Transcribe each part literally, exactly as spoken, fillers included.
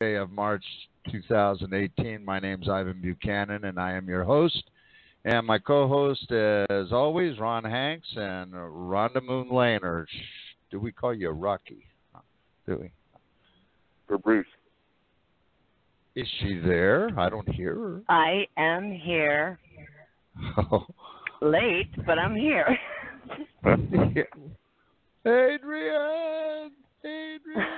Day of March two thousand eighteen. My name's Ivan Buchanan, and I am your host. And my co-host, as always, Ron Hanks and Rhonda Moon Laner. Do we call you Rocky? Do we? For Bruce. Is she there? I don't hear her. I am here. Oh. Late, but I'm here. Yeah. Adrian! Adrian!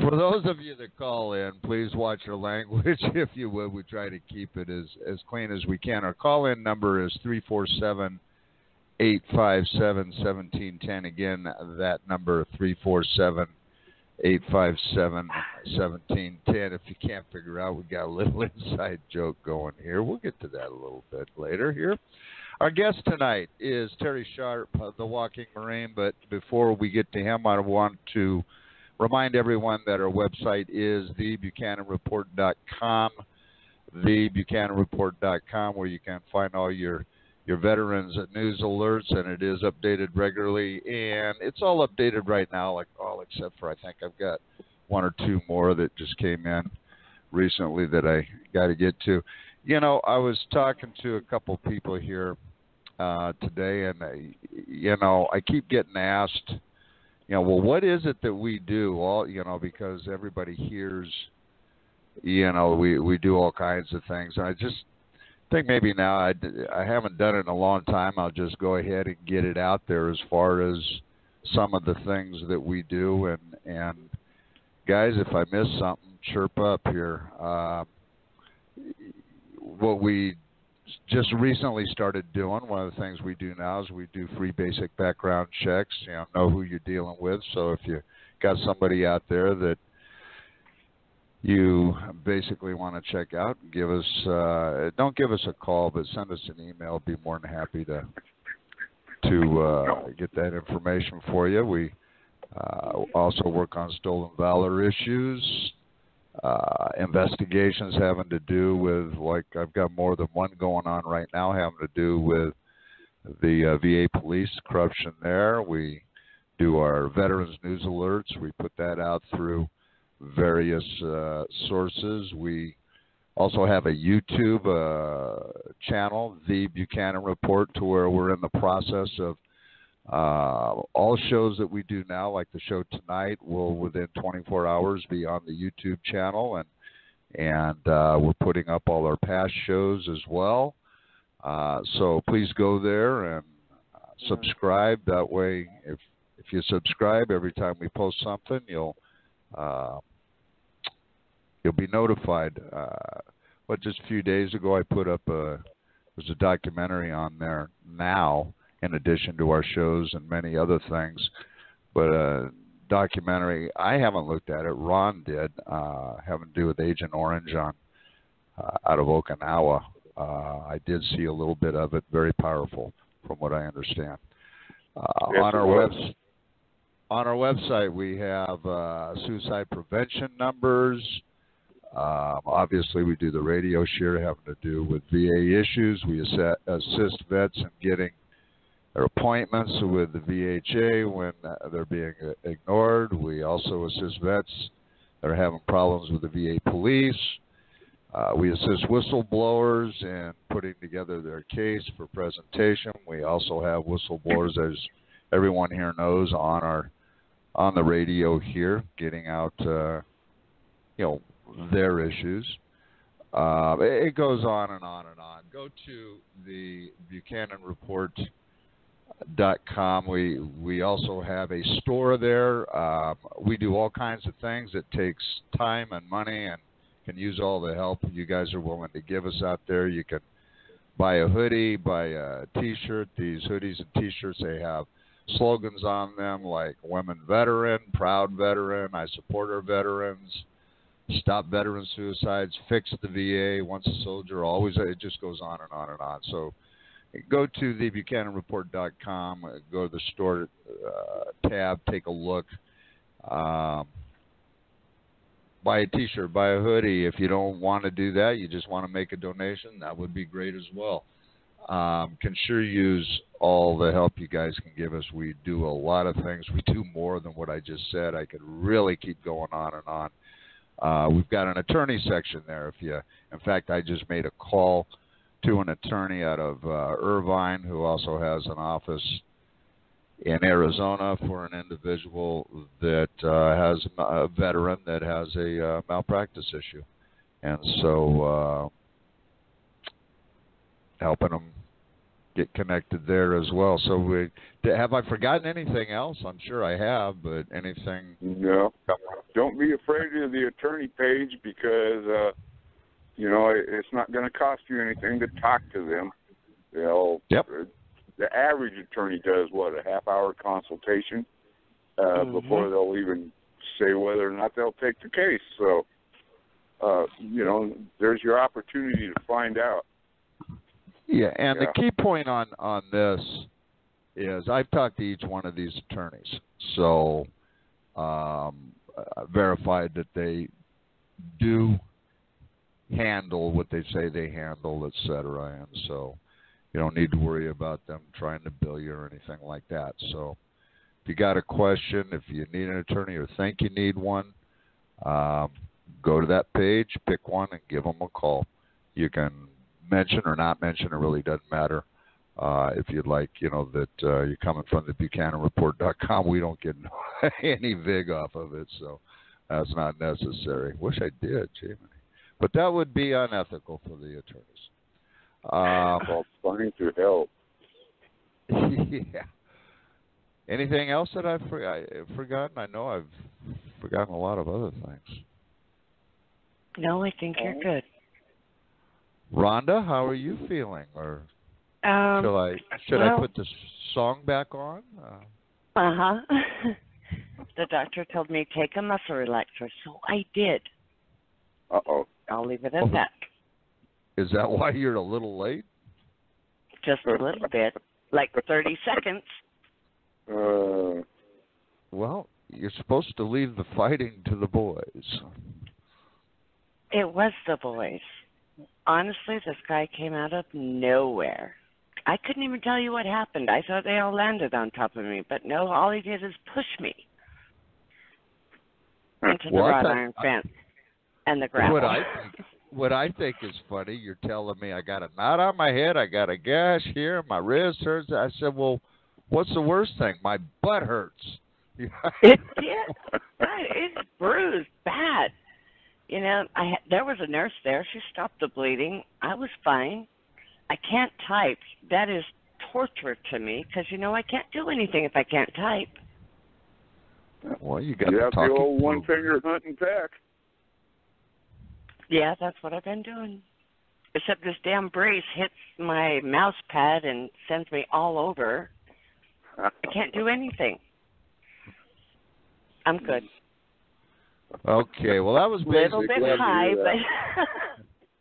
For those of you that call in, please watch your language, if you would. We try to keep it as, as clean as we can. Our call-in number is three four seven, eight five seven, one seven one zero. Again, that number, three four seven, eight five seven, one seven one zero. If you can't figure out, we got a little inside joke going here. We'll get to that a little bit later here. Our guest tonight is Terry Sharpe, The Walking Marine, but before we get to him, I want to remind everyone that our website is the buchanan report dot com, the buchanan report dot com, where you can find all your, your veterans news alerts, and it is updated regularly, and it's all updated right now, like all except for I think I've got one or two more that just came in recently that I got to get to. You know, I was talking to a couple people here uh, today, and, uh, you know, I keep getting asked, you know, well, what is it that we do? All, you know, because everybody hears, you know, we, we do all kinds of things. And I just think maybe now I, I haven't done it in a long time. I'll just go ahead and get it out there as far as some of the things that we do. And, and guys, if I miss something, chirp up here. Uh, what we just recently started doing, one of the things we do now is we do free basic background checks. You know, know who you're dealing with. So if you got somebody out there that you basically want to check out, give us uh, don't give us a call, but send us an email. Be more than happy to to uh, get that information for you. We uh, also work on stolen valor issues. Uh, investigations having to do with, like, I've got more than one going on right now having to do with the uh, V A police, corruption there. We do our veterans news alerts. We put that out through various uh, sources. We also have a YouTube uh, channel, The Buchanan Report, to where we're in the process of Uh, all shows that we do now, like the show tonight, will within twenty-four hours be on the YouTube channel, and and uh, we're putting up all our past shows as well. Uh, so please go there and uh, subscribe. That way, if if you subscribe, every time we post something, you'll uh, you'll be notified. Uh, but just a few days ago, I put up a there's a documentary on there now, in addition to our shows and many other things. But a uh, documentary, I haven't looked at it. Ron did, uh, having to do with Agent Orange on uh, out of Okinawa. Uh, I did see a little bit of it, very powerful from what I understand. Uh, yes, on, our webs- on our website, we have uh, suicide prevention numbers. Um, obviously, we do the radio share having to do with V A issues. We ass- assist vets in getting their appointments with the V H A when they're being ignored. We also assist vets that are having problems with the V A police. Uh, we assist whistleblowers in putting together their case for presentation. We also have whistleblowers, as everyone here knows, on our on the radio here, getting out, uh, you know, their issues. Uh, it goes on and on and on. Go to the Buchanan Report dot com. We we also have a store there. Um, we do all kinds of things. It takes time and money, and can use all the help you guys are willing to give us out there. You can buy a hoodie, buy a T-shirt. These hoodies and T-shirts, they have slogans on them like "Women Veteran," "Proud Veteran," "I Support Our Veterans," "Stop Veteran Suicides," "Fix the V A," "Once a Soldier, Always." It just goes on and on and on. So go to the buchanan report dot com, go to the store uh, tab, take a look, um, buy a T-shirt, buy a hoodie. If you don't want to do that, you just want to make a donation, that would be great as well. Um, can sure use all the help you guys can give us. We do a lot of things. We do more than what I just said. I could really keep going on and on. Uh, we've got an attorney section there. If you, in fact, I just made a call to an attorney out of uh, Irvine who also has an office in Arizona for an individual that uh, has a veteran that has a uh, malpractice issue. And so uh, helping them get connected there as well. So we, have I forgotten anything else? I'm sure I have, but anything? No. Don't be afraid of the attorney page because, uh, you know, it's not going to cost you anything to talk to them. They'll, yep. The average attorney does, what, a half-hour consultation uh, mm-hmm. before they'll even say whether or not they'll take the case. So, uh, you know, there's your opportunity to find out. Yeah, and yeah. the key point on, on this is I've talked to each one of these attorneys, so um, verified that they do handle what they say they handle, et cetera, and so you don't need to worry about them trying to bill you or anything like that. So if you got a question, if you need an attorney or think you need one, um, go to that page, pick one, and give them a call. You can mention or not mention, it really doesn't matter. Uh, if you'd like, you know, that uh, you're coming from the buchanan report dot com, we don't get any vig off of it, so that's not necessary. Wish I did, Jamie. But that would be unethical for the attorneys. Uh, well, funny to help. Yeah. Anything else that I've for, I, forgotten? I know I've forgotten a lot of other things. No, I think you're good. Rhonda, how are you feeling? Or um, shall I, should well, I put the song back on? Uh huh. The doctor told me to take a muscle relaxer, so I did. Uh oh. I'll leave it at oh. that. Is that why you're a little late? Just a little bit, like thirty seconds. Uh, well, you're supposed to leave the fighting to the boys. It was the boys. Honestly, this guy came out of nowhere. I couldn't even tell you what happened. I thought they all landed on top of me, but no, all he did is push me into the well, wrought iron fence I, and the gravel. What I think. What I think is funny, you're telling me I got a knot on my head, I got a gash here, my wrist hurts. I said, well, what's the worst thing? My butt hurts. It did. Right. It's bruised bad. You know, I there was a nurse there. She stopped the bleeding. I was fine. I can't type. That is torture to me because, you know, I can't do anything if I can't type. Well, you got you have the old one-finger hunt and peck. Yeah, that's what I've been doing. Except this damn brace hits my mouse pad and sends me all over. I can't do anything. I'm good. Okay, well, that was basically... A little bit high,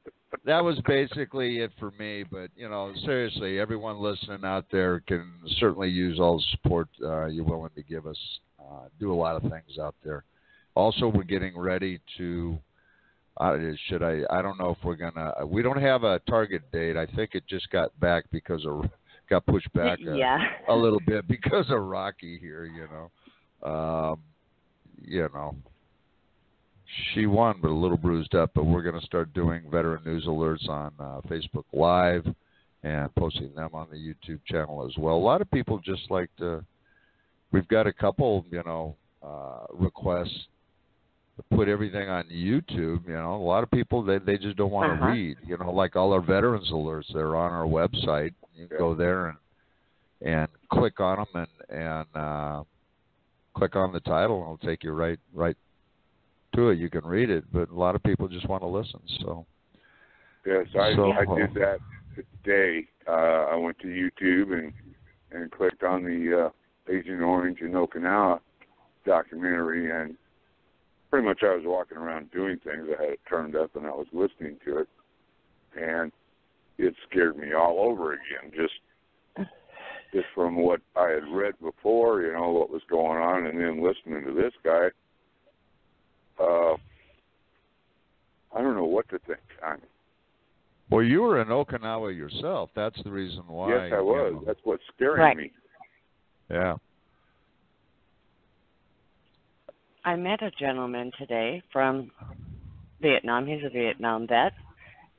but... that was basically it for me, but, you know, seriously, everyone listening out there can certainly use all the support uh, you're willing to give us. Uh, do a lot of things out there. Also, we're getting ready to... Uh, should I? I don't know if we're gonna. We don't have a target date. I think it just got back because of got pushed back a, yeah. a little bit because of Rocky here. You know, um, you know, she won, but a little bruised up. But we're gonna start doing veteran news alerts on uh, Facebook Live and posting them on the YouTube channel as well. A lot of people just like to. We've got a couple, you know, uh, requests. Put everything on YouTube, you know. A lot of people, they they just don't want to uh-huh. read, you know, like all our veterans alerts. They're on our website. You can go there and and click on them and and uh, click on the title, and it'll take you right right to it. You can read it, but a lot of people just want to listen. So yes, I, so, I did that today. Uh, I went to YouTube and and clicked on the uh, Agent Orange and Okinawa documentary and. Pretty much I was walking around doing things. I had it turned up and I was listening to it. And it scared me all over again, just just from what I had read before, you know, what was going on, and then listening to this guy. Uh, I don't know what to think. I mean, Well, you were in Okinawa yourself. That's the reason why. Yes, I was. You know, that's what's scaring right. me. Yeah. I met a gentleman today from Vietnam. He's a Vietnam vet.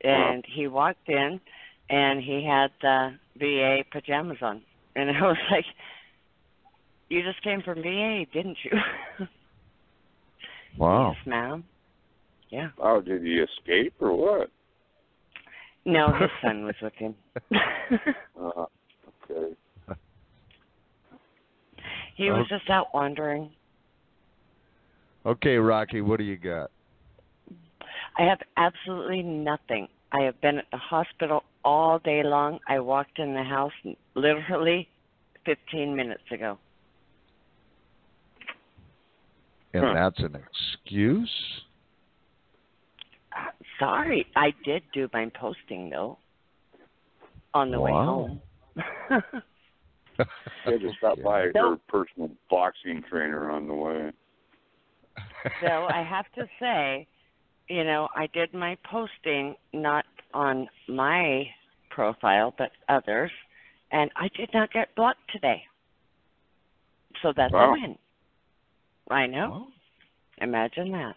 And he walked in, and he had uh, V A pajamas on. And I was like, you just came from V A, didn't you? Wow. Yes, ma'am. Yeah. Oh, did he escape or what? No, his son was with him. uh, okay. He was just out wandering. Okay, Rocky, what do you got? I have absolutely nothing. I have been at the hospital all day long. I walked in the house literally fifteen minutes ago. And huh. that's an excuse? Uh, sorry. I did do my posting, though, on the wow. way home. They just stopped by so, her personal boxing trainer on the way. So I have to say, you know, I did my posting not on my profile, but others, and I did not get blocked today. So that's wow. a win. I know. Wow. Imagine that.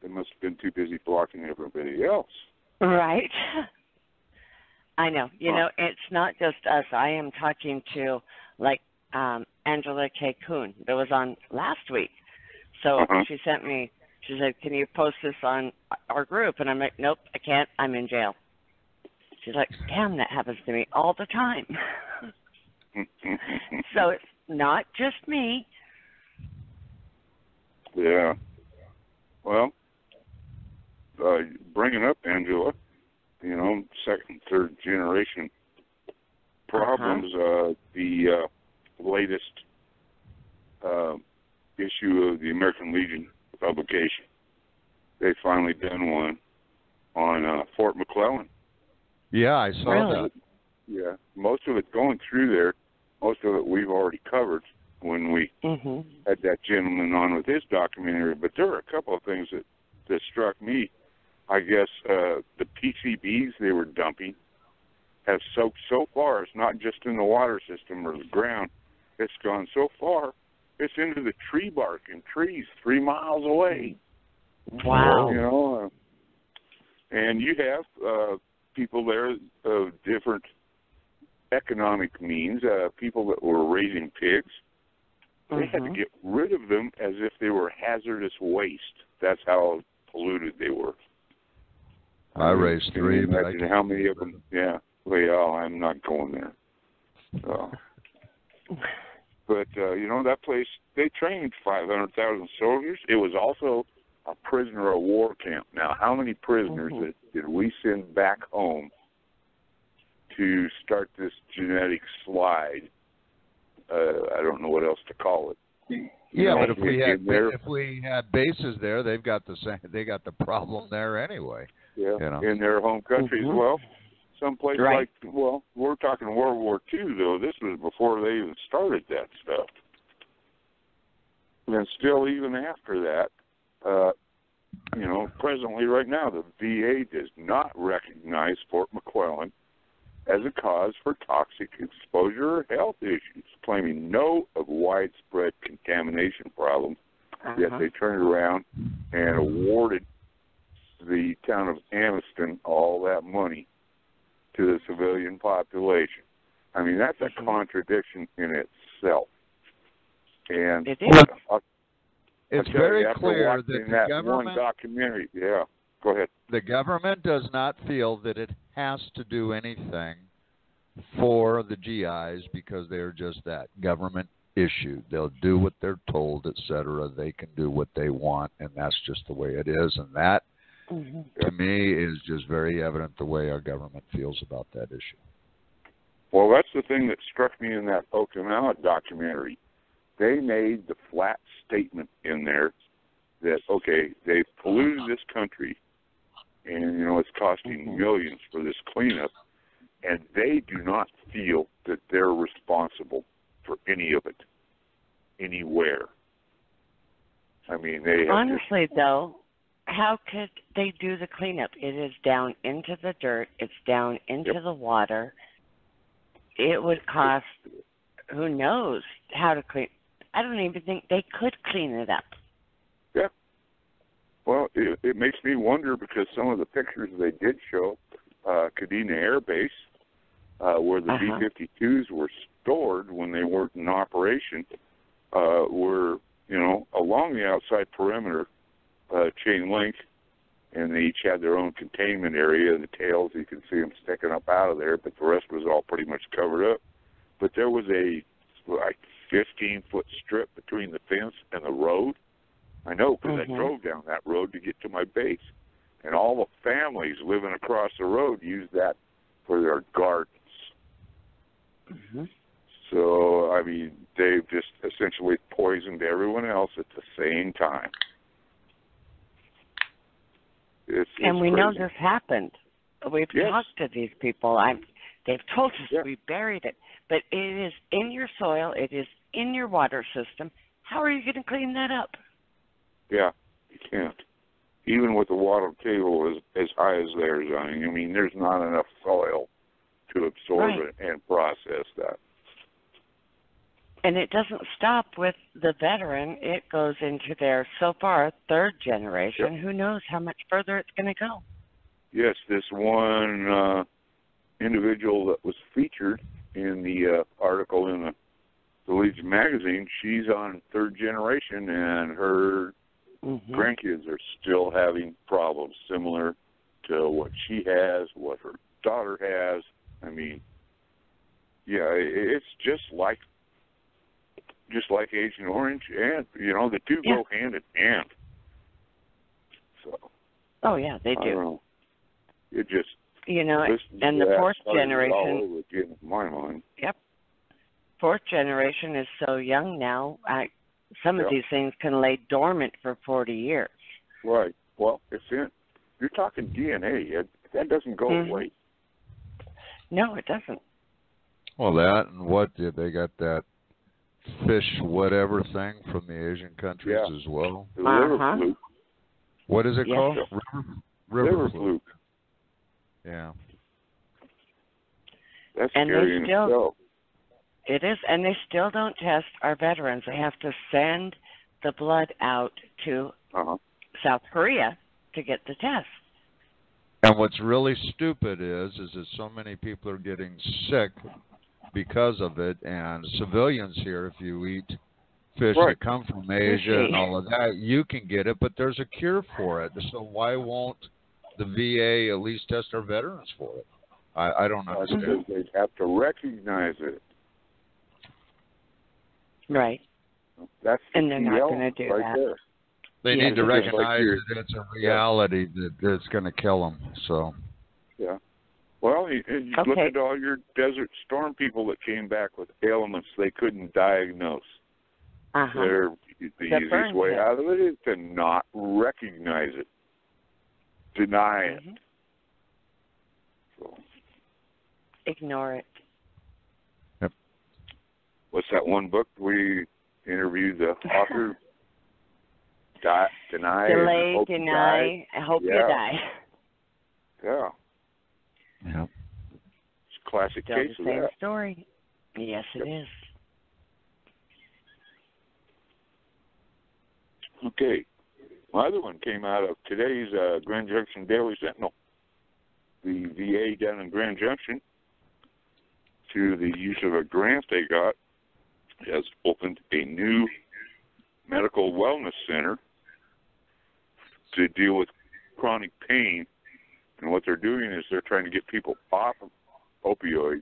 They must have been too busy blocking everybody else. Right. I know. You huh. know, it's not just us. I am talking to, like, um, Angela K. Kuhn that was on last week. So uh-huh. she sent me. She said, can you post this on our group? And I'm like, nope, I can't. I'm in jail. She's like, damn, that happens to me all the time. So it's not just me. Yeah. Well, uh, bringing up Angela, you know, second, third generation problems, uh-huh. uh, the uh, latest uh, issue of the American Legion publication. They finally done one on uh, Fort McClellan. Yeah, I saw really? that. Yeah, most of it going through there, most of it we've already covered when we mm-hmm. had that gentleman on with his documentary, but there were a couple of things that, that struck me. I guess uh, the P C Bs they were dumping have soaked so far, it's not just in the water system or the ground, it's gone so far it's into the tree bark and trees three miles away. Wow. You know, uh, and you have uh, people there of different economic means, uh, people that were raising pigs. They mm-hmm. had to get rid of them as if they were hazardous waste. That's how polluted they were. I, I raised three. But I can how many of them? Yeah. Well, yeah, I'm not going there. So. But, uh, you know, that place, they trained five hundred thousand soldiers. It was also a prisoner of war camp. Now, how many prisoners mm-hmm. did, did we send back home to start this genetic slide? Uh, I don't know what else to call it. You yeah, know, but if we, had, if we had bases there, they've got the same, they got the problem there anyway. Yeah, you know? In their home countries. Mm-hmm. Well, someplace right. like, well, we're talking World War Two, though. This was before they even started that stuff. And still, even after that, uh, you know, presently right now, the V A does not recognize Fort McClellan as a cause for toxic exposure or health issues, claiming no of widespread contamination problems. Uh-huh. Yet they turned around and awarded the town of Anniston all that money to the civilian population. I mean, that's a contradiction in itself. And it is. I'll, I'll it's very clear that the that government... One documentary, yeah, go ahead. The government does not feel that it has to do anything for the G Is because they're just that, government issue. They'll do what they're told, et cetera. They can do what they want, and that's just the way it is. And that Mm-hmm. to me is just very evident the way our government feels about that issue. Well, that's the thing that struck me in that Okinawa documentary. They made the flat statement in there that, okay, they've polluted this country and, you know, it's costing millions for this cleanup, and they do not feel that they're responsible for any of it anywhere. I mean, they have Honestly, though, how could they do the cleanup? It is down into the dirt. It's down into yep. the water. It would cost who knows how to clean. I don't even think they could clean it up. Yep. Well, it, it makes me wonder because some of the pictures they did show, uh, Kadena Air Base, uh, where the uh-huh. B fifty-twos were stored when they weren't in operation, uh, were, you know, along the outside perimeter, uh, chain link, and they each had their own containment area. The tails, you can see them sticking up out of there, but the rest was all pretty much covered up. But there was a, like, fifteen-foot strip between the fence and the road. I know because mm-hmm. I drove down that road to get to my base, and all the families living across the road used that for their gardens. Mm-hmm. So, I mean, they've just essentially poisoned everyone else at the same time. It's, and it's we crazy. know this happened. We've yes. talked to these people. I've, they've told us yeah. we buried it. But it is in your soil. It is in your water system. How are you going to clean that up? Yeah, you can't. Even with the water table as, as high as theirs, I mean, I mean, there's not enough soil to absorb right. it and process that. And it doesn't stop with the veteran. It goes into their, so far, third generation. Yep. Who knows how much further it's going to go? Yes, this one uh, individual that was featured in the uh, article in the, the Legion magazine, she's on third generation, and her mm-hmm. grandkids are still having problems similar to what she has, what her daughter has. I mean, yeah, it's just like just like Agent Orange, and, you know, the two yeah. go hand in hand. So, oh, yeah, they do. Know. It just... You know, and the fourth generation... Again, in my mind. Yep. Fourth generation is so young now, I, some yep. of these things can lay dormant for forty years. Right. Well, it's in... You're talking D N A. It, that doesn't go mm-hmm. away. No, it doesn't. Well, that and what did they got that fish whatever thing from the Asian countries yeah. as well. The river uh-huh. fluke. What is it yes. called? River, river, river fluke. fluke. Yeah. That's and scary they still, in itself. It is, and they still don't test our veterans. They have to send the blood out to uh-huh. South Korea to get the test. And what's really stupid is, is that so many people are getting sick because of it, and civilians here, if you eat fish right. that come from Asia and all of that, you can get it, but there's a cure for it. So why won't the V A at least test our veterans for it? I, I don't understand. They have to recognize it. Right. That's and they're not going to do right that. There. They yeah, need to recognize like that it's a reality yeah. that it's going to kill them. So. Yeah. Well, you, you okay. look at all your Desert Storm people that came back with ailments they couldn't diagnose. Uh-huh. They're, the that easiest way it. out of it is to not recognize it, deny mm-hmm. it. So. Ignore it. Yep. What's that one book we interviewed the author? Die, deny, Delay, hope deny, I hope yeah. you die. Yeah. Yeah. It's a classic Still case the same of that. story. Yes, it yep. is. Okay. My other one came out of today's uh, Grand Junction Daily Sentinel. The V A down in Grand Junction, through the use of a grant they got, has opened a new medical wellness center to deal with chronic pain. And what they're doing is they're trying to get people off of opioids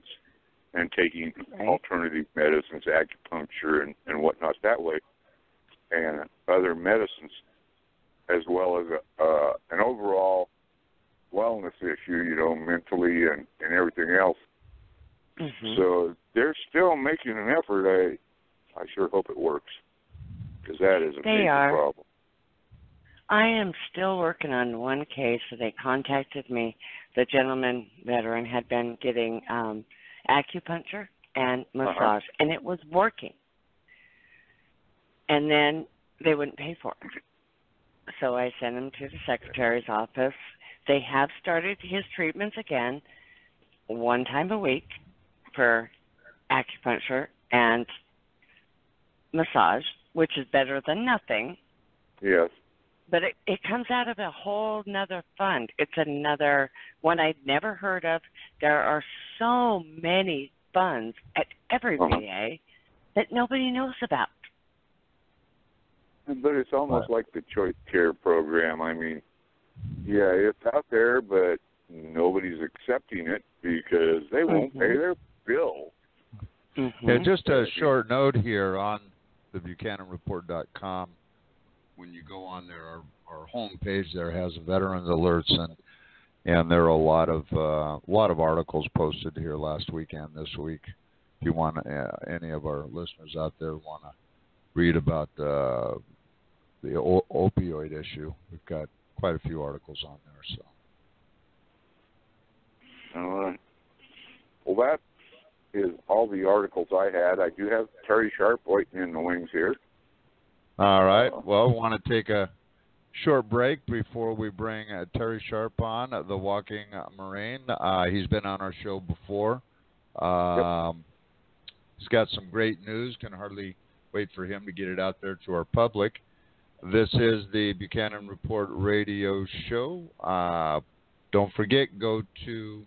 and taking right. alternative medicines, acupuncture and, and whatnot that way, and other medicines, as well as a, uh, an overall wellness issue, you know, mentally and, and everything else. Mm-hmm. So they're still making an effort. I, I sure hope it works, because that is a they major are. problem. I am still working on one case. They contacted me. The gentleman veteran had been getting um, acupuncture and massage, uh-huh. and it was working. And then they wouldn't pay for it. so I sent him to the secretary's office. They have started his treatments again, one time a week for acupuncture and massage, which is better than nothing. Yes. But it, it comes out of a whole nother fund. It's another one I'd never heard of. There are so many funds at every uh-huh. V A that nobody knows about. But it's almost like the choice care program. I mean, yeah, it's out there, but nobody's accepting it because they won't mm-hmm. pay their bill. Mm-hmm. Yeah, just a short note here on the buchanan report dot com. When you go on there, our, our home page there has veterans alerts, and and there are a lot of uh, lot of articles posted here last weekend, this week. If you want uh, any of our listeners out there want to read about uh, the o opioid issue, we've got quite a few articles on there. So, all right. Well, that is all the articles I had. I do have Terry Sharpe waiting in the wings here. All right. Well, we want to take a short break before we bring uh, Terry Sharpe on, the Walking Marine. Uh, he's been on our show before. Um, yep. He's got some great news. Can hardly wait for him to get it out there to our public. This is the Buchanan Report radio show. Uh, don't forget, go to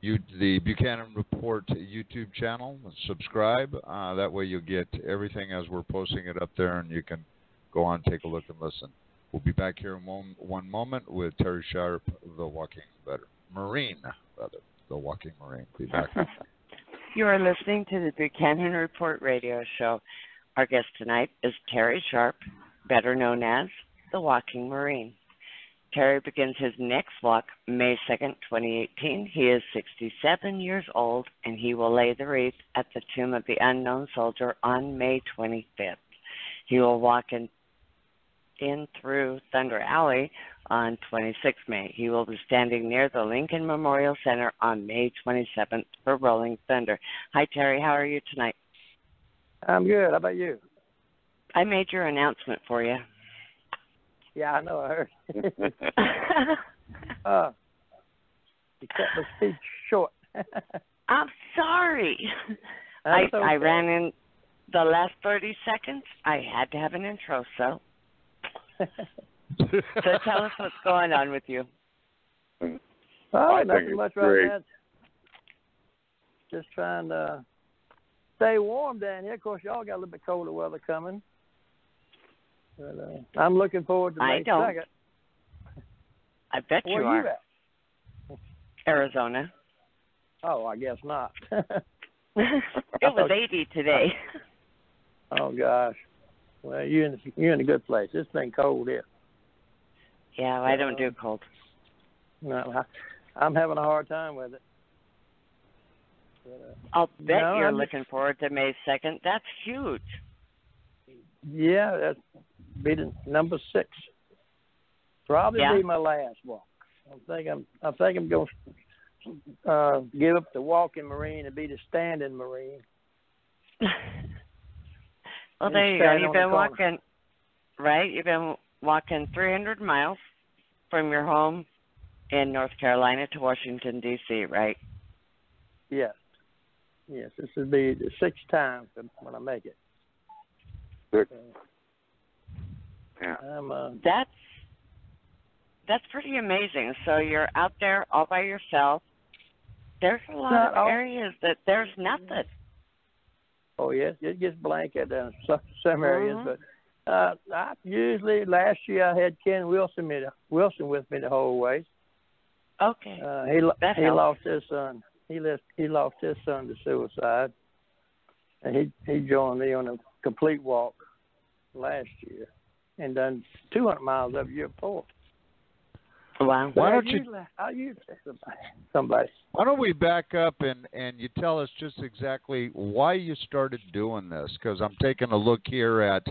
You, the Buchanan Report YouTube channel, subscribe. Uh, that way you'll get everything as we're posting it up there, and you can go on, take a look, and listen. We'll be back here in one, one moment with Terry Sharpe, the Walking Better, Marine, rather, the Walking Marine. Be back. You are listening to the Buchanan Report radio show. Our guest tonight is Terry Sharpe, better known as the Walking Marine. Terry begins his next walk May second, twenty eighteen. He is sixty-seven years old, and he will lay the wreath at the Tomb of the Unknown Soldier on May twenty-fifth. He will walk in, in through Thunder Alley on the twenty-sixth of May. He will be standing near the Lincoln Memorial Center on May twenty-seventh for Rolling Thunder. Hi, Terry. How are you tonight? I'm good. How about you? I made your announcement for you. Yeah, I know. I heard. uh, you kept the speech short. I'm sorry. I, okay. I ran in the last thirty seconds. I had to have an intro, so. So tell us what's going on with you. Oh, I nothing much great. right now. Just trying to stay warm down here. Of course, y'all got a little bit colder weather coming. But, uh, I'm looking forward to May second. I bet Where you are. are you at? Arizona. Oh, I guess not. It was eighty today. Oh, gosh. Well, you're in, you're in a good place. It's been cold here. Yeah, well, I don't um, do cold. No, I, I'm having a hard time with it. But, uh, I'll bet no, you're I'm looking just... forward to May second. That's huge. Yeah, that's... Be the number six. Probably yeah. be my last walk. I think I'm. I think I'm going to uh, give up the walking marine and be the standing marine. Well, and there you go. You've been walking, right? You've been walking three hundred miles from your home in North Carolina to Washington D C, right? Yes. Yes. This would be the sixth time when I make it. Sure. Uh, Yeah. Um, uh, that's that's pretty amazing. So you're out there all by yourself. There's a lot of all, areas that there's nothing. Oh yes, it gets blank at uh, some, some areas, mm-hmm. but uh, I usually last year I had Ken Wilson me to, Wilson with me the whole way. Okay. Uh, he that he helps. lost his son. He left, he lost his son to suicide, and he he joined me on a complete walk last year. And done two hundred miles of your port. Wow. So why don't you? I'll use somebody. Why don't we back up and and you tell us just exactly why you started doing this? Because I'm taking a look here at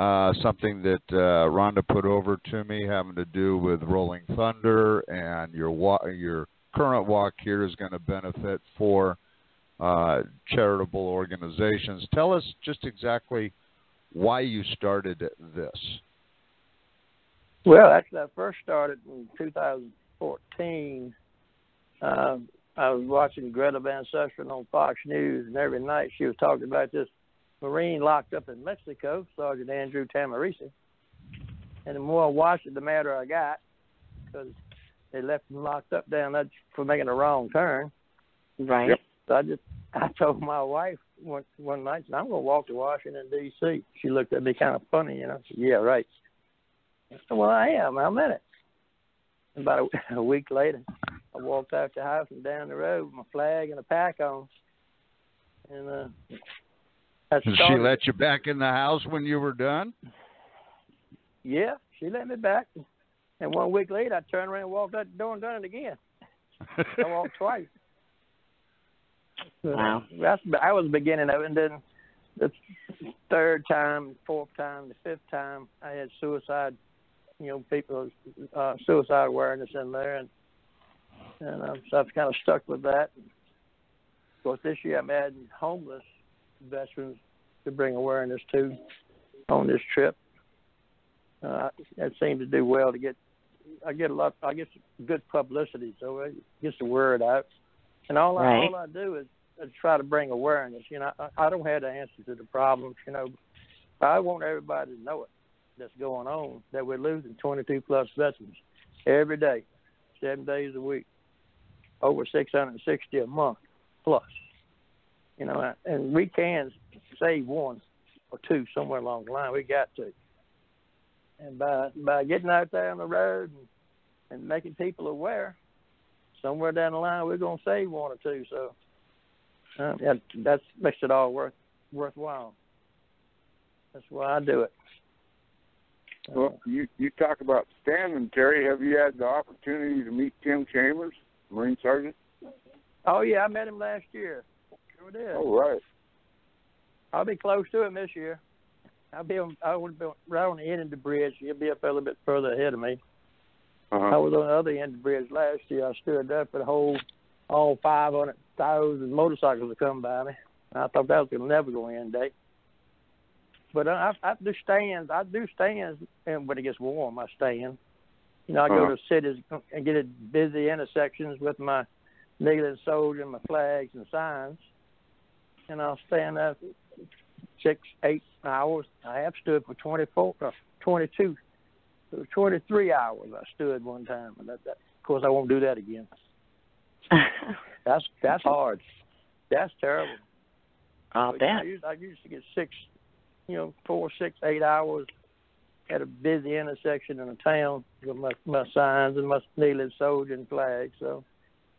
uh, something that uh, Rhonda put over to me, having to do with Rolling Thunder, and your wa your current walk here is going to benefit for uh, charitable organizations. Tell us just exactly why you started this. Well, actually, I first started in two thousand fourteen. Uh, I was watching Greta Van Susteren on Fox News, and every night she was talking about this Marine locked up in Mexico, Sergeant Andrew Tamarski. And the more I watched it, the madder I got, because they left him locked up down there for making a wrong turn. Right. Yep. So I just, I told my wife one, one night, I'm going to walk to Washington, D C She looked at me kind of funny, you know. I said, yeah, right. I said, well, I am. I'm in it. And about a, a week later, I walked out the house and down the road with my flag and a pack on. And uh, I started. Did she let you back in the house when you were done? Yeah, she let me back. And one week later, I turned around and walked out the door and done it again. I walked twice. Wow. That's, I was the beginning of it. And then the third time, fourth time, the fifth time, I had suicide, you know, people, uh, suicide awareness in there. And, and um, so I've kind of stuck with that. Of course, this year I'm adding homeless veterans to bring awareness to on this trip. Uh, that seemed to do well to get, I get a lot, I get good publicity, so it gets the word out. And all I, right. all I do is, is try to bring awareness. You know, I, I don't have the answer to the problems, you know. But I want everybody to know it, that's going on, that we're losing twenty-two plus veterans every day, seven days a week, over six hundred sixty a month plus. You know, and we can save one or two somewhere along the line. We got to. And by by getting out there on the road and, and making people aware, somewhere down the line we're gonna save one or two. So uh, that that's, makes it all worth worthwhile. That's why I do it. Uh, well, you you talk about standing, Terry. Have you had the opportunity to meet Tim Chambers, Marine Sergeant? Oh yeah, I met him last year. Sure did. Oh right. I'll be close to him this year. I'll be on, I would be right on the end of the bridge. He'll be up a little bit further ahead of me. Uh-huh. I was on the other end of the bridge last year. I stood up for the whole, all five hundred thousand motorcycles that come by me. I thought that was going to never go in day. But I, I do stands. I do stands, and when it gets warm, I stand. You know, I uh-huh. go to cities and get at busy intersections with my nigger and soldier and my flags and signs, and I'll stand up six, eight hours. I have stood for twenty-four, twenty-two, twenty-three hours I stood one time. And that, that, of course, I won't do that again. that's that's hard. That's terrible. I'll bet. I used, I used to get six, you know, four, six, eight hours at a busy intersection in a town with my, my signs and my kneeling soldier and flag, so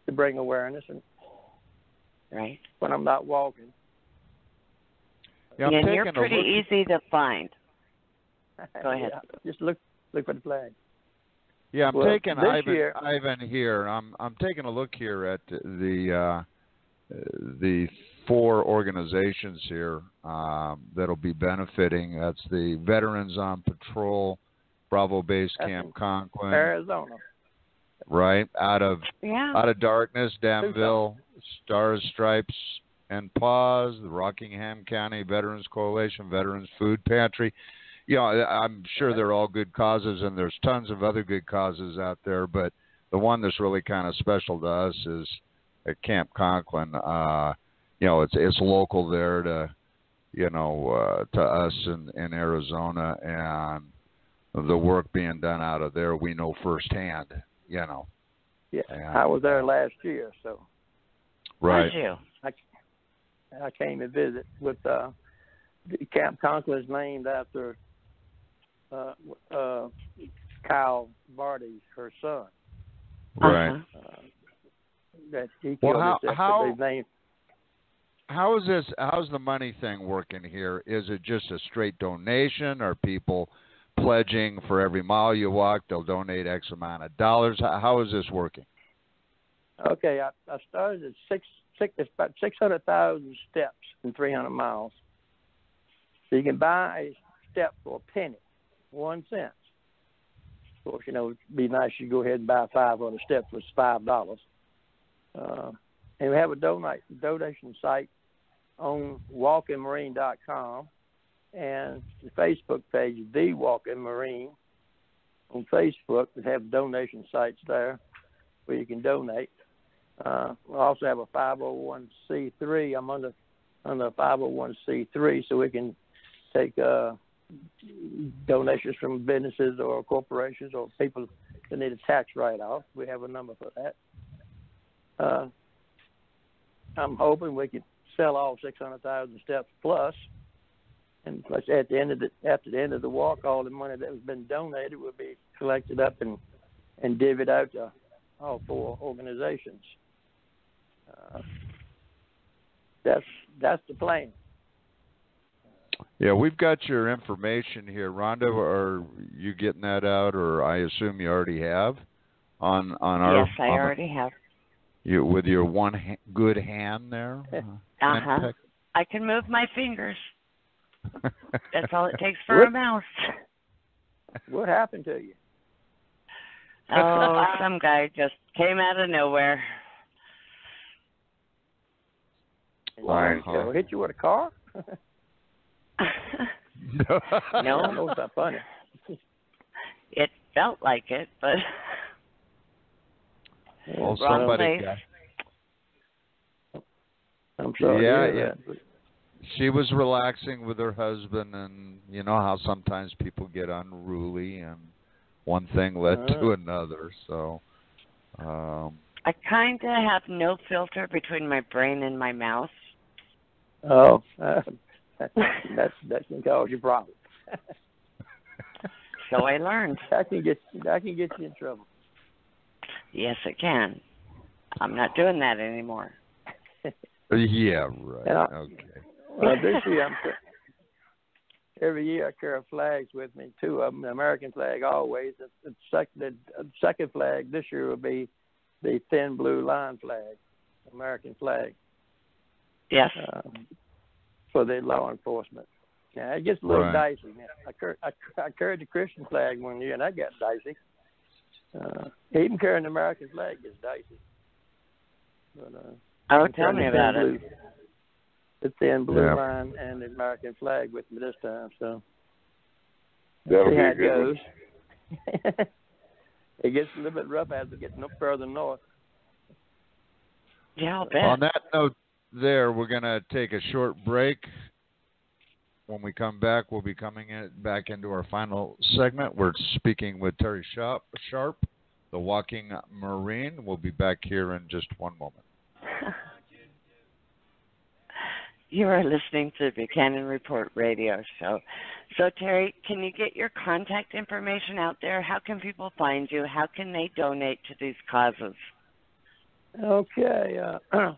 to bring awareness. And right. When I'm not walking. Yeah, yeah, and you're pretty easy to find. Go ahead. Yeah, just look look for the flag. Yeah, I'm well, taking Ivan, year, Ivan here. I'm I'm taking a look here at the uh, the four organizations here um, that'll be benefiting. That's the Veterans on Patrol, Bravo Base Camp Conklin, Arizona. Right out of yeah. out of darkness, Danville, Stars, Stripes, and Paws, the Rockingham County Veterans Coalition, Veterans Food Pantry. You know, I'm sure they're all good causes, and there's tons of other good causes out there, but the one that's really kind of special to us is at Camp Conklin. Uh, you know, it's it's local there to, you know, uh, to us in, in Arizona, and the work being done out of there we know firsthand, you know. Yeah, and I was there last year, so. Right. Thank you. I came to visit with uh, Camp Conklin is named after uh, uh, Kyle Vardy, her son. Right. Uh, that he well, how how, name. how is this? How's the money thing working here? Is it just a straight donation? Are people pledging for every mile you walk? They'll donate X amount of dollars. How, how is this working? Okay, I, I started at six. It's about six hundred thousand steps in three hundred miles. So you can buy a step for a penny, one cent. Of course, you know, it would be nice you go ahead and buy five hundred steps for five dollars. Uh, and we have a donate, donation site on walkin marine dot com. and the Facebook page, The Walking Marine, on Facebook. They have donation sites there where you can donate. Uh, we also have a five oh one c three. I'm under under five oh one c three, so we can take uh, donations from businesses or corporations or people that need a tax write-off. We have a number for that. Uh, I'm hoping we can sell all six hundred thousand steps plus, and plus at the end of the after the end of the walk, all the money that has been donated will be collected up and and divvied out to all four organizations. Uh, that's that's the plan. Yeah, we've got your information here, Rhonda. Are you getting that out, or I assume you already have on on our? Yes, I on already the, have. You with your one ha good hand there. Uh huh. I can move my fingers. That's all it takes for what? a mouse. What happened to you? Oh, some guy just came out of nowhere. Why? So hit you with a car? No, no, no, it's not funny. It felt like it, but well, wrong somebody place. Got... I'm sorry. Yeah, yeah. That. She was relaxing with her husband, and you know how sometimes people get unruly, and one thing led uh, to another. So um, I kind of have no filter between my brain and my mouth. Oh, uh, that, that's that can cause you problems. So I learned. That can get that can get you in trouble. Yes, it can. I'm not doing that anymore. Yeah, right. I, okay. Well, this year, I'm, every year I carry flags with me, two of them, the American flag always. The, the, second, the second flag this year will be the thin blue line flag, American flag. Yes. Uh, for the law enforcement. Yeah, it gets a little right. dicey now. I, cur I, I carried the Christian flag one year, and I got dicey. Uh, even carrying the American flag gets dicey. But, uh, oh, I'm tell me about blue. it. The thin blue yeah. line and the American flag with me this time, so That'll see be how it goes. It gets a little bit rough as we get no further north. Yeah, I'll bet. On that note, there we're going to take a short break. When we come back, we'll be coming in, back into our final segment. We're speaking with Terry Sharpe, the Walking Marine. We'll be back here in just one moment. You are listening to the Buchanan Report radio show. So, Terry, can you get your contact information out there? How can people find you? How can they donate to these causes? Okay. Uh,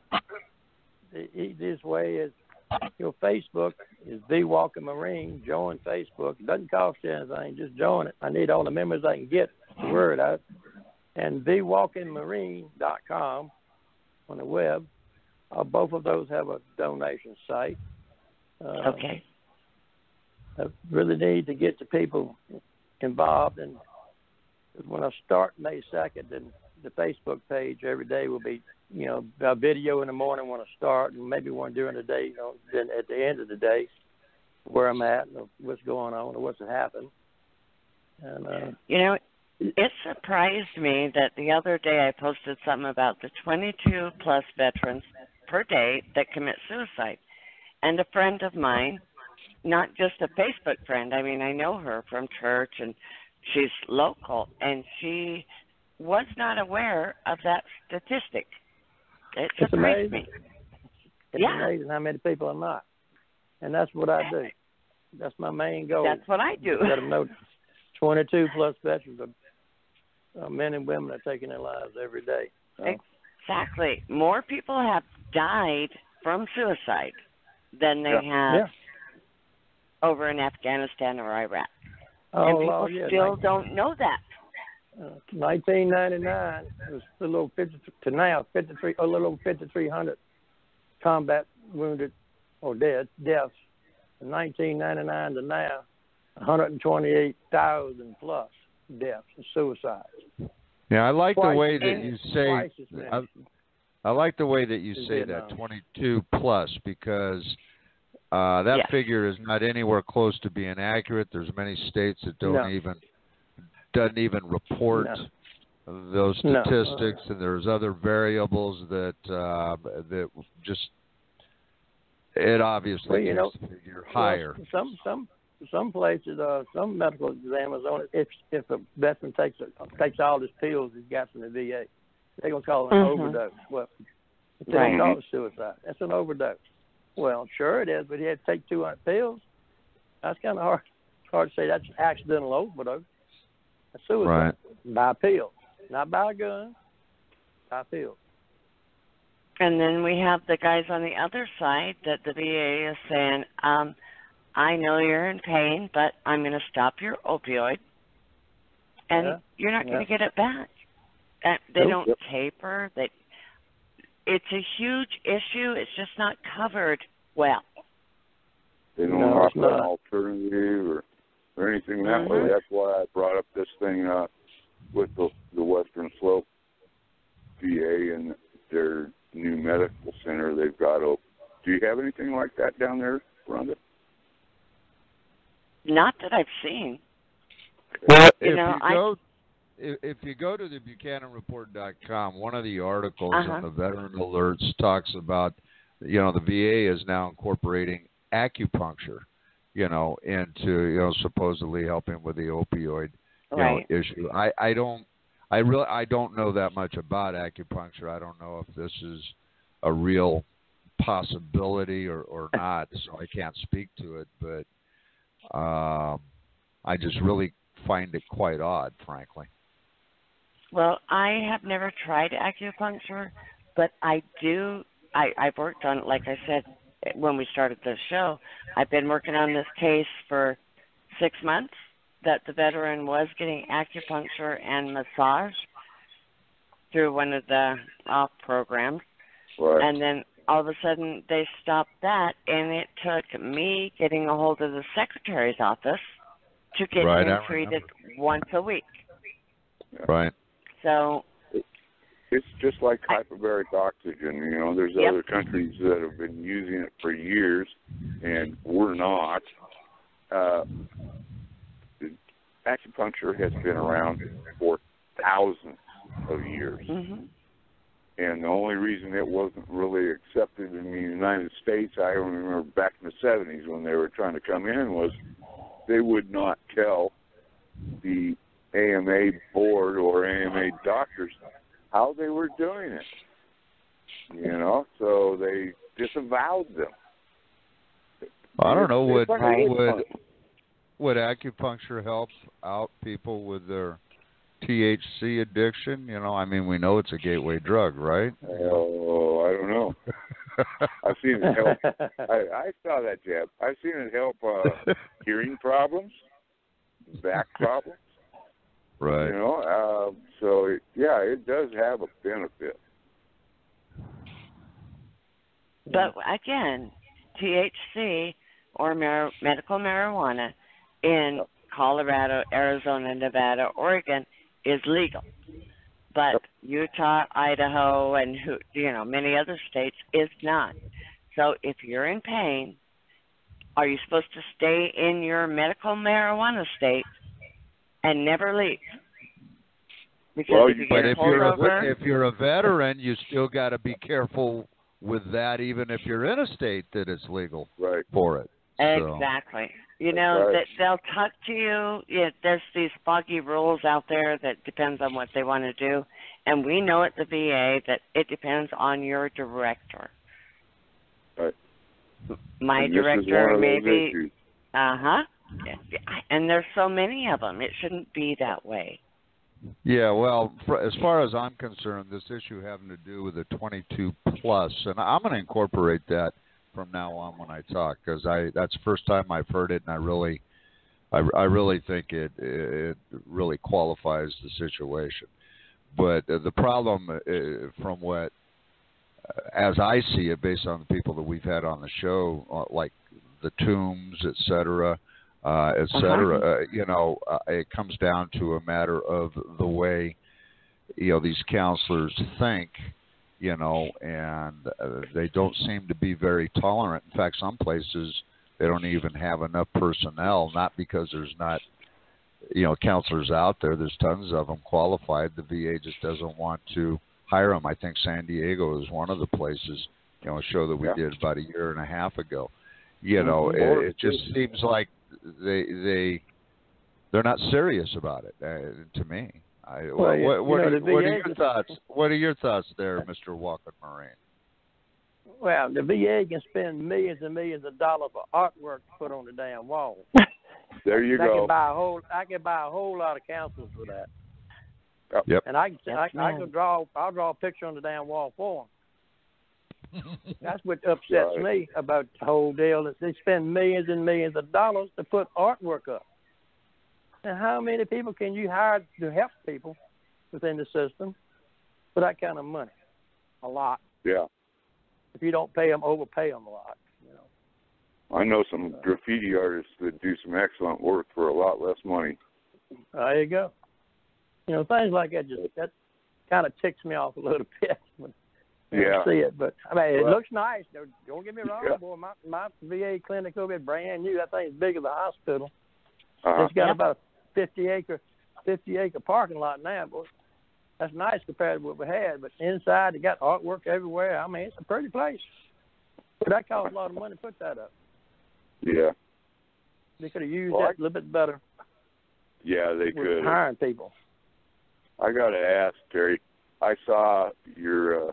the easiest way is your Facebook is The Walking Marine. Join Facebook. It doesn't cost you anything. Just join it. I need all the members I can get the word out. And the walking marine dot com on the web. Uh, both of those have a donation site. Uh, okay. I really need to get the people involved, and when I start May second, then the Facebook page every day will be, you know, a video in the morning when I start, and maybe one during the day, you know, then at the end of the day, where I'm at, and what's going on, and what's happened. And uh, you know, it surprised me that the other day I posted something about the twenty-two plus veterans per day that commit suicide. And a friend of mine, not just a Facebook friend, I mean, I know her from church and she's local, and she was not aware of that statistic. It surprised me. It's yeah. amazing how many people are not. And that's what I do. That's my main goal. That's what I do. Let them know twenty-two plus veterans are, uh, men and women are taking their lives every day. So. Exactly. More people have died from suicide than they yeah. have yeah. over in Afghanistan or Iraq. Oh, and people oh, yeah. still don't know that. Uh, nineteen ninety-nine, it was a little fifty to now fifty-three, a little fifty-three hundred combat wounded or dead deaths. From nineteen ninety-nine to now, one hundred twenty-eight thousand plus deaths and suicides. Yeah, I like twice the way that you say. I, I like the way that you say that twenty-two plus, because Uh, that yes. figure is not anywhere close to being accurate. There's many states that don't no. even doesn't even report no. those statistics, no. and there's other variables that uh, that just it obviously well, you know, the figure higher. Some some some places, uh, some medical examiners on it. If if a veteran takes a, takes all his pills he's got from the V A, they're gonna call it an mm-hmm. overdose. Well, they right. don't call it suicide. That's an overdose. Well, sure it is, but he had to take two hundred pills. That's kind of hard, hard to say that's accidental overdose. That's suicide right. by a pill, not by a gun, by a pill. And then we have the guys on the other side that the V A is saying, um, I know you're in pain, but I'm going to stop your opioid, and yeah. you're not going to yeah. get it back. Uh, they nope. don't yep. taper. They... It's a huge issue. It's just not covered well. They don't no, offer an alternative or, or anything that mm-hmm. way. That's why I brought up this thing uh, with the, the Western Slope V A and their new medical center they've got open. Do you have anything like that down there, Rhonda? Not that I've seen. Well, you if know, you I... go... If you go to the buchanan report dot com, one of the articles uh-huh. in the Veteran Alerts talks about, you know, the V A is now incorporating acupuncture, you know, into, you know, supposedly helping with the opioid you right. know, issue. I, I don't, I really, I don't know that much about acupuncture. I don't know if this is a real possibility or, or not, so I can't speak to it. But um, I just really find it quite odd, frankly. Well, I have never tried acupuncture, but I do, I, I've worked on it, like I said, when we started the show, I've been working on this case for six months that the veteran was getting acupuncture and massage through one of the off programs. Right. And then all of a sudden they stopped that, and it took me getting a hold of the secretary's office to get right, him treated once a week. Yeah. Right. So it's just like hyperbaric oxygen, you know. There's yep. other countries that have been using it for years, and we're not. Uh, acupuncture has been around for thousands of years, mm-hmm. and the only reason it wasn't really accepted in the United States, I remember back in the seventies when they were trying to come in, was they would not tell the A M A board or A M A doctors how they were doing it, you know, so they disavowed them. I don't know, would would, would acupuncture help out people with their T H C addiction? You know, I mean, we know it's a gateway drug, right? Oh, I don't know. I've seen it help. I, I saw that jab. I've seen it help uh, hearing problems, back problems. Right. You know, uh, so it, yeah, it does have a benefit. But again, T H C or mar- medical marijuana in Colorado, Arizona, Nevada, Oregon is legal. But Utah, Idaho, and who, you know, many other states is not. So if you're in pain, are you supposed to stay in your medical marijuana state and never leave? Because well, if you but if you're over, a, if you're a veteran, you still got to be careful with that, even if you're in a state that is legal right. for it. So. Exactly. You know, right. that they'll talk to you. Yeah, there's these foggy rules out there that depends on what they want to do. And we know at the V A that it depends on your director. Right. My and director maybe. Uh-huh. And there's so many of them. It shouldn't be that way. Yeah, well, for, as far as I'm concerned, this issue having to do with the twenty-two plus, and I'm going to incorporate that from now on when I talk, because I that's the first time I've heard it, and I really, I, I really think it it really qualifies the situation. But uh, the problem, uh, from what, uh, as I see it, based on the people that we've had on the show, uh, like the Tombs, et cetera, uh, et cetera, uh-huh. uh, you know, uh, it comes down to a matter of the way, you know, these counselors think. you know, and uh, they don't seem to be very tolerant. In fact, some places they don't even have enough personnel, not because there's not, you know, counselors out there. There's tons of them qualified. The V A just doesn't want to hire them. I think San Diego is one of the places, you know, a show that we yeah. did about a year and a half ago. You know, it, it just seems like they they they're not serious about it. Uh, to me, I, well, what, what, what, know, are, what are your thoughts? What are your thoughts there, Mister Walking Marine? Well, the V A can spend millions and millions of dollars for artwork to put on the damn wall. There you I go. Could buy a whole, I could buy a whole lot of counselors for that. Yep. And I can, I, I can draw. I'll draw a picture on the damn wall for them. That's what upsets right. me about the whole deal. Is they spend millions and millions of dollars to put artwork up. And how many people can you hire to help people within the system for that kind of money? A lot. Yeah. If you don't pay them, overpay them a lot. You know. I know some graffiti artists that do some excellent work for a lot less money. There you go. You know, things like that just that kind of ticks me off a little bit when yeah. I see it. But I mean, it well, looks nice. Don't get me wrong, yeah. boy. My my V A clinic over there, brand new. That thing's big as a hospital. Uh-huh. It's got yep. about a fifty acre, fifty acre parking lot now, boy. That's nice compared to what we had, but inside, they got artwork everywhere. I mean, it's a pretty place. But that cost a lot of money to put that up. Yeah. They could have used well, that I, a little bit better. Yeah, they could. Hiring people. I got to ask, Terry, I saw your uh,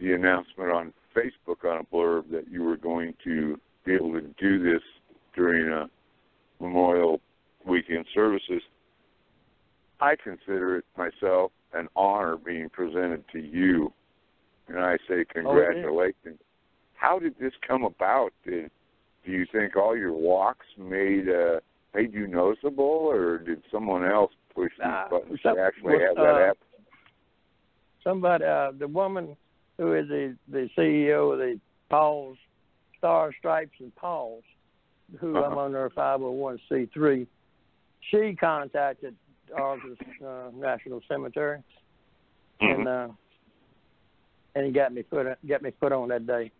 the announcement on Facebook on a blurb that you were going to be able to do this during a Memorial Weekend services. I consider it myself an honor being presented to you, and I say congratulations. Oh, how did this come about? Did, do you think all your walks made uh, made you noticeable, or did someone else push these uh, buttons some, to actually uh, have that happen? Somebody, uh, the woman who is the, the C E O of the Paul's Stars, Stripes, and Paws, who uh-huh. I'm under five oh one c three, she contacted Arkansas uh, National Cemetery, mm-hmm. and uh, and he got me put got me put on that day,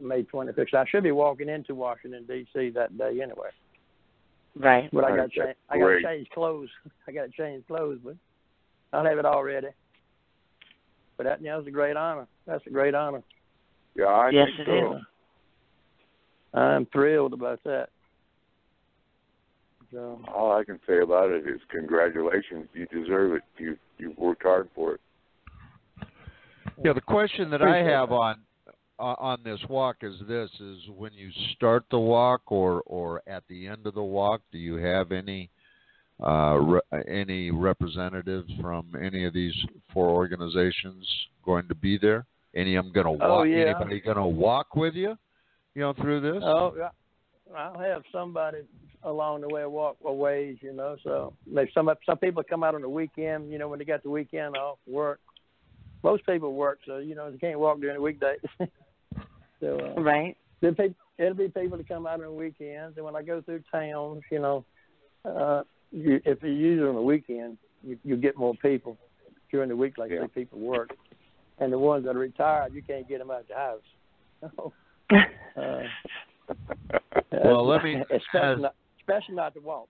May twenty-sixth. I should be walking into Washington D C that day anyway. Right. But I got cha- I got to change clothes. I got to change clothes, but I'll have it all ready. But that, you know, that was a great honor. That's a great honor. Yeah, I yes, think it so. is. I'm thrilled about that. So, all I can say about it is congratulations. You deserve it. You, you've worked hard for it. Yeah, the question that Appreciate I have that. on uh, on this walk is this, is when you start the walk or, or at the end of the walk, do you have any, uh, re- any representatives from any of these four organizations going to be there? Any of them going to walk? Oh, yeah. Anybody going to walk with you, you know, through this? Oh, yeah. I'll have somebody along the way walk a ways, you know. So maybe some some people come out on the weekend, you know, when they got the weekend off work. Most people work, so you know they can't walk during the weekdays. so, uh, right. People, it'll be people that come out on the weekends, and when I go through towns, you know, uh, you, if you use it on the weekend, you, you get more people during the week, like yeah. say people work, and the ones that are retired, you can't get them out of the house. So, uh, well, let me especially, uh, not, especially not to walk.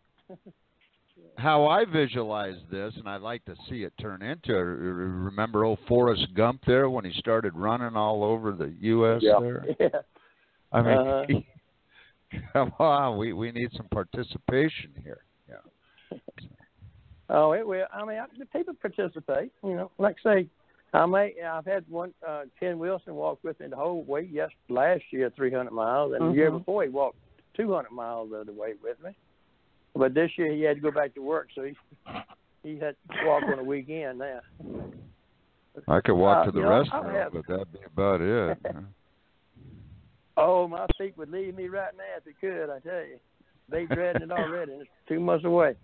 How I visualize this, and I'd like to see it turn into. Remember old Forrest Gump there when he started running all over the U S Yeah. there. Yeah. I mean, uh-huh. he, come on, we we need some participation here. Yeah. Oh, it will. I mean, I, the people participate. You know, like say, I may, I've had one, uh, Ken Wilson walk with me the whole way, yes, last year, three hundred miles, and mm-hmm. the year before he walked two hundred miles the other way with me. But this year he had to go back to work, so he, he had to walk on the weekend now. I could walk uh, to the you know, restaurant, have, but that'd be about it. Oh, my feet would leave me right now if it could, I tell you. They're dreading it already, and it's two months away.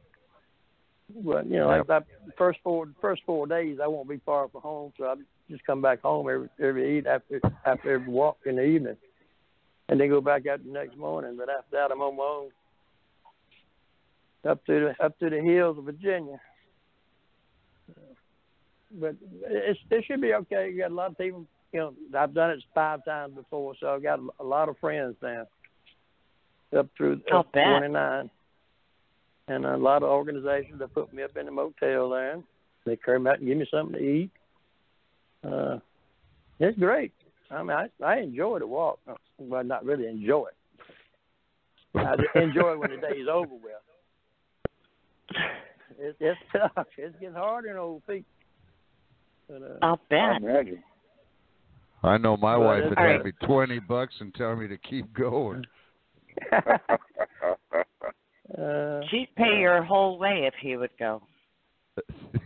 But, you know, yep. I, I, the first four first four days I won't be far from home, so I just come back home every every eat after after every walk in the evening, and then go back out the next morning. But after that, I'm on my own up to the up to the hills of Virginia. but it's, it should be okay. You got a lot of people. You know, I've done it five times before, so I've got a lot of friends now up through up twenty-nine. And a lot of organizations that put me up in a motel there. They come out and give me something to eat. Uh, it's great. I mean, I, I enjoy the walk. Well, not really enjoy it. I just enjoy when the day's over with. It, it's tough. It's getting harder on old feet. But, uh, I'll bet. I know my but wife would right. Have me twenty bucks and tell me to keep going. uh, She'd pay your whole way if he would go.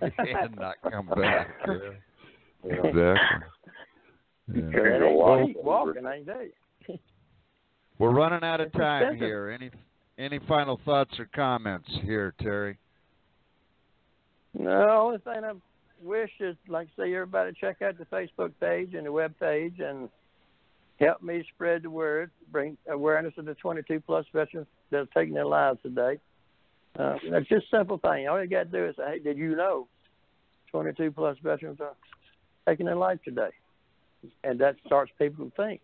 And not come back. Yeah. Yeah. Exactly. Yeah. Yeah, walk. Walking, ain't they? We're running out of time here. Any any final thoughts or comments here, Terry? No, the only thing I wish is, like I say, everybody check out the Facebook page and the web page and help me spread the word, bring awareness of the twenty-two plus veterans that are taking their lives today. Uh, it's just a simple thing. All you got to do is say, hey, did you know twenty-two plus veterans are taking their life today? And that starts people to think.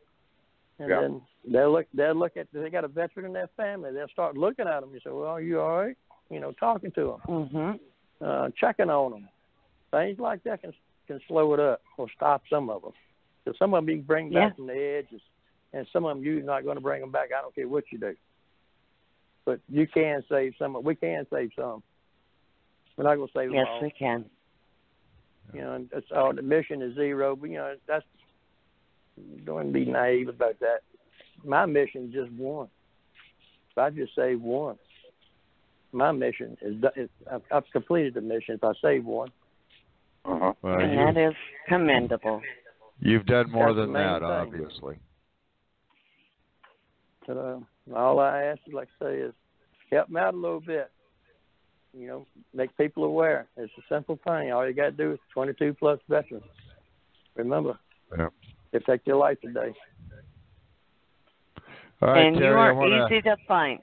And yeah. Then they'll look, they'll look at, they got a veteran in their family. They'll start looking at them. You say, well, are you all right? You know, talking to them, mm-hmm. uh, checking on them. Things like that can can slow it up or stop some of them. Because some of them you can bring back yeah. From the edges. And some of them you're not going to bring them back. I don't care what you do. But you can save some. We can save some. We're not going to save yes, them all. Yes, we can. You know, it's all, the mission is zero. But, you know, that's, don't be naive about that. My mission is just one. If I just save one, my mission is, is I've, I've completed the mission if I save one. Uh-huh. Well, and you, that is commendable. You've done more that's than that, thing. Obviously. But, uh, all I ask, like I say, is help them out a little bit. You know, make people aware. It's a simple thing. All you got to do is twenty-two plus veterans. Remember, yep. They take their life today. All right, and Terry, you are wanna, easy to find.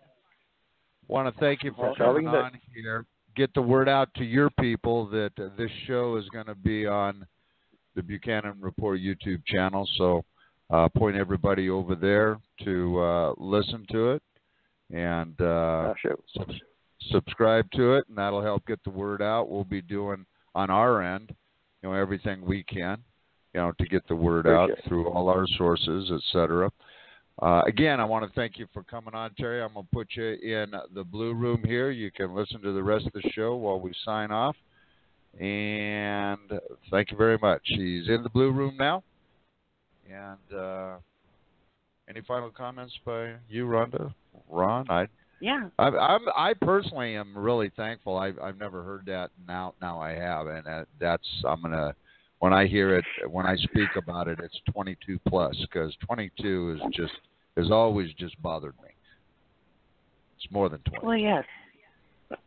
Want to thank you for well, coming on do. Here. Get the word out to your people that uh, this show is going to be on the Buchanan Report YouTube channel. So uh, point everybody over there to uh, listen to it and uh, sure. sub subscribe to it, and that'll help get the word out. We'll be doing on our end, you know, everything we can. You know, to get the word Appreciate out through all our sources, et cetera. Uh, again, I want to thank you for coming on, Terry. I'm going to put you in the blue room here. You can listen to the rest of the show while we sign off. And thank you very much. He's in the blue room now. And uh, any final comments by you, Rhonda? Ron? I, yeah. I, I'm, I personally am really thankful. I, I've never heard that. Now, now I have. And uh, that's, I'm going to, when I hear it, when I speak about it, it's twenty-two plus because twenty-two is just has always just bothered me. It's more than twenty. Well, yes.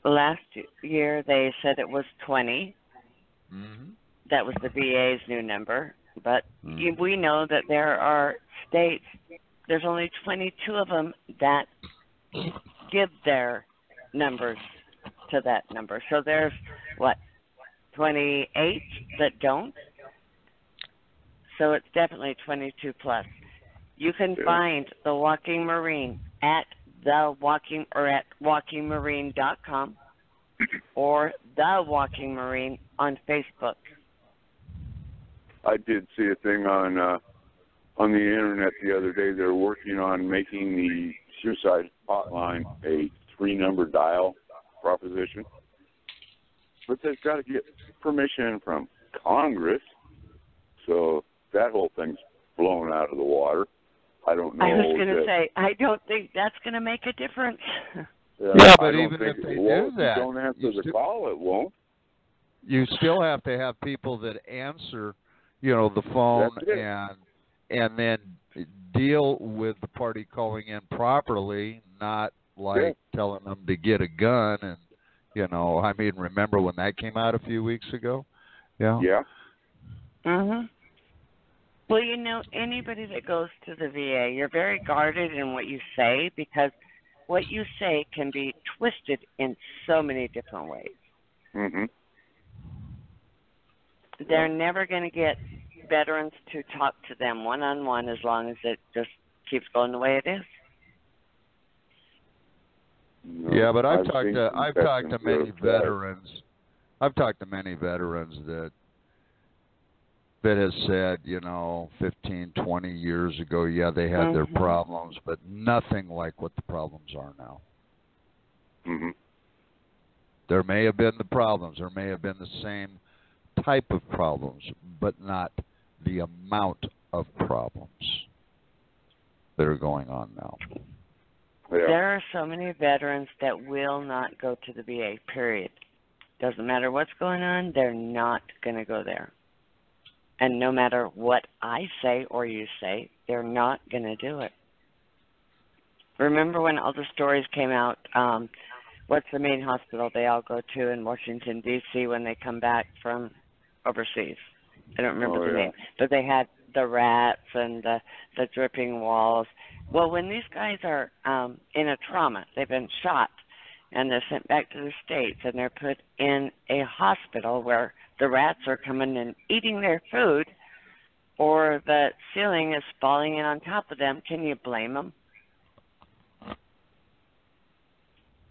Last year they said it was twenty. Mm-hmm. That was the V A's new number, but mm-hmm. you, we know that there are states. There's only twenty-two of them that give their numbers to that number. So there's what? twenty-eight that don't. So it's definitely twenty-two plus. You can find The Walking Marine at the walking or at walking marine dot com or The Walking Marine on Facebook. I did see a thing on uh, on the internet the other day. They're working on making the suicide hotline a three-number dial proposition. But they've got to get permission from Congress, so that whole thing's blown out of the water. I don't know. I was going to say, I don't think that's going to make a difference. Yeah, yeah but even if they do that, you don't answer the call, it won't. You still have to have people that answer, you know, the phone and and then deal with the party calling in properly, not like yeah. telling them to get a gun and. You know, I mean, remember when that came out a few weeks ago? Yeah. Yeah. Mm-hmm. Well, you know, anybody that goes to the V A, you're very guarded in what you say because what you say can be twisted in so many different ways. Mm-hmm. they're never going to get veterans to talk to them one-on-one as long as it just keeps going the way it is. No, yeah, but I've, I've talked to I've talked to many veterans. I've talked to many veterans that that has said, you know, fifteen, twenty years ago, yeah, they had mm-hmm. their problems, but nothing like what the problems are now. Mm-hmm. There may have been the problems. There may have been the same type of problems, but not the amount of problems that are going on now. Yeah. There are so many veterans that will not go to the V A, period. Doesn't matter what's going on, they're not going to go there. And no matter what I say or you say, they're not going to do it. Remember when all the stories came out, um, what's the main hospital they all go to in Washington, D C when they come back from overseas? I don't remember oh, the yeah. name. But they had the rats and the, the dripping walls. Well, when these guys are um, in a trauma, they've been shot, and they're sent back to the States, and they're put in a hospital where the rats are coming and eating their food, or the ceiling is falling in on top of them. Can you blame them?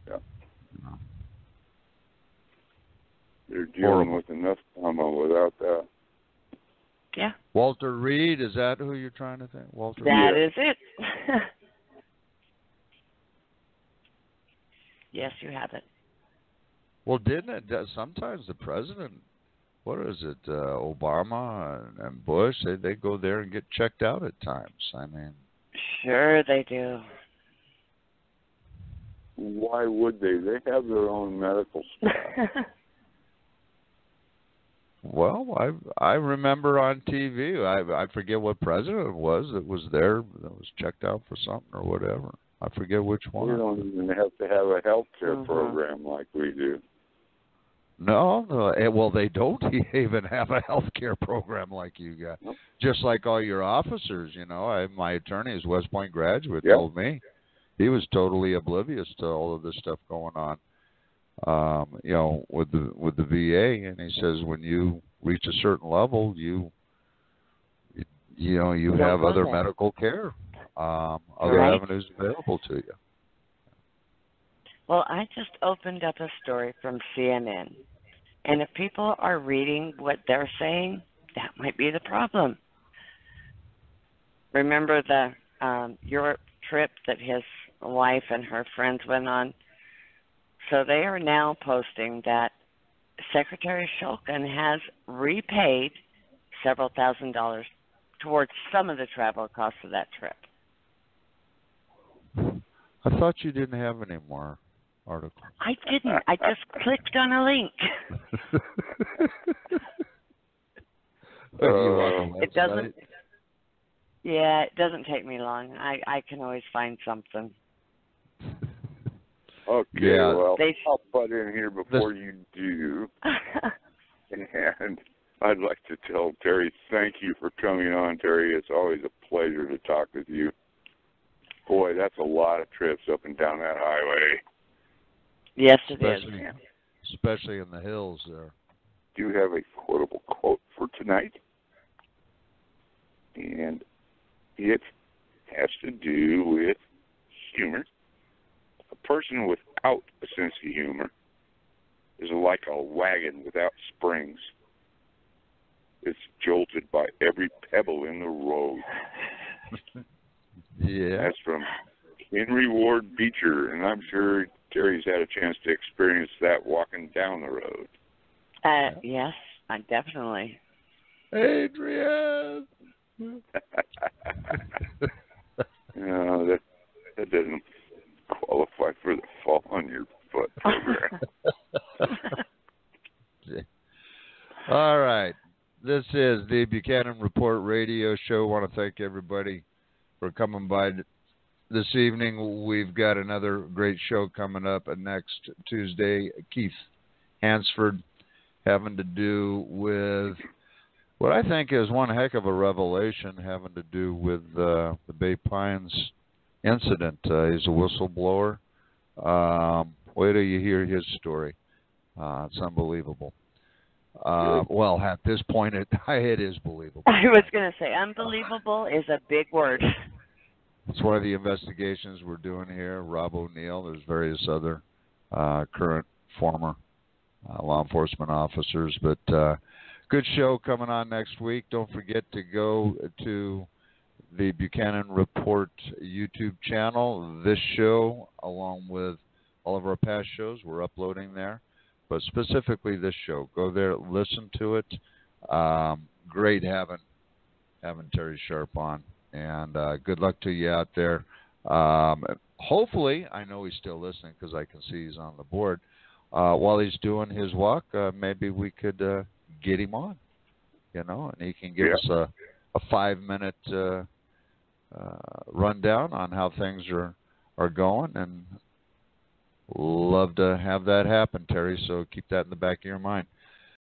Yeah. They're dealing with enough trauma without that. Yeah. Walter Reed, is that who you're trying to think? Walter that Reed. That is it. Yes, you have it. Well, didn't it? Sometimes the president, what is it, uh, Obama and Bush, they, they go there and get checked out at times. I mean. Sure they do. Why would they? They have their own medical staff. Well, I I remember on T V, I I forget what president it was that was there, that was checked out for something or whatever. I forget which one. We don't even have to have a health care mm-hmm. program like we do. No, no, well, they don't even have a health care program like you got. Nope. Just like all your officers, you know. I, my attorney is a West Point graduate, yep. told me. He was totally oblivious to all of this stuff going on. Um, you know, with the with the V A, and he says when you reach a certain level, you you, you know you That's have other it. medical care, um, other right. avenues available to you. Well, I just opened up a story from C N N, and if people are reading what they're saying, that might be the problem. Remember the um, Europe trip that his wife and her friends went on? So they are now posting that Secretary Shulkin has repaid several thousand dollars towards some of the travel costs of that trip. I thought you didn't have any more articles. I didn't. I just clicked on a link. uh, it doesn't. Yeah, it doesn't take me long. I, I can always find something. Okay, yeah, well, they, I'll butt in here before this, you do, and I'd like to tell Terry, thank you for coming on, Terry. It's always a pleasure to talk with you. Boy, that's a lot of trips up and down that highway. Yes, it especially, is. Especially in the hills there. Do you have a quotable quote for tonight? And it has to do with humor. A person without a sense of humor is like a wagon without springs. It's jolted by every pebble in the road. Yeah. That's from Henry Ward Beecher, and I'm sure Terry's had a chance to experience that walking down the road. Uh, yes, I definitely. Adrian! No, that, that doesn't qualify for the fall on your foot program. All right. This is the Buchanan Report radio show. I want to thank everybody for coming by this evening. We've got another great show coming up next Tuesday. Keith Hansford having to do with what I think is one heck of a revelation having to do with uh, the Bay Pines incident. Uh, he's a whistleblower. Um, wait till you hear his story. Uh, it's unbelievable. Uh, well, at this point, it, it is believable. I was going to say, unbelievable is a big word. It's one of the investigations we're doing here. Rob O'Neill, there's various other uh, current, former uh, law enforcement officers. But uh, good show coming on next week. Don't forget to go to the Buchanan Report YouTube channel. This show, along with all of our past shows, we're uploading there. But specifically this show, go there, listen to it. Um, great having having Terry Sharpe on, and uh, good luck to you out there. Um, hopefully, I know he's still listening because I can see he's on the board. Uh, while he's doing his walk, uh, maybe we could uh, get him on, you know, and he can give yeah. us a, a five-minute uh, uh, rundown on how things are, are going, and love to have that happen, Terry, so keep that in the back of your mind.